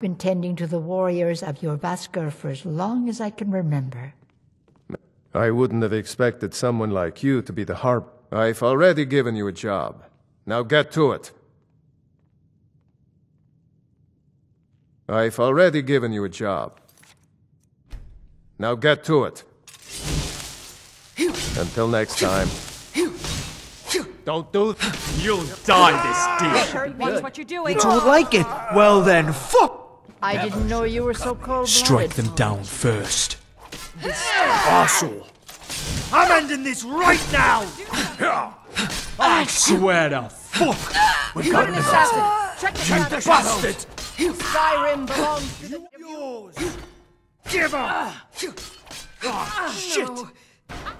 been tending to the warriors of Jorrvaskr for as long as I can remember. I wouldn't have expected someone like you to be the harp. I've already given you a job. Now get to it. I've already given you a job. Now get to it. Until next time. Don't do it. You'll die this deal. That's what you're doing. You don't like it. Well then, fuck. I didn't know you were so cold-blooded. Strike them down first. Vassal. I'm ending this right now. I swear to fuck. We've got an assassin. Check the bastard. Skyrim belongs to yours. Give up. Oh, shit.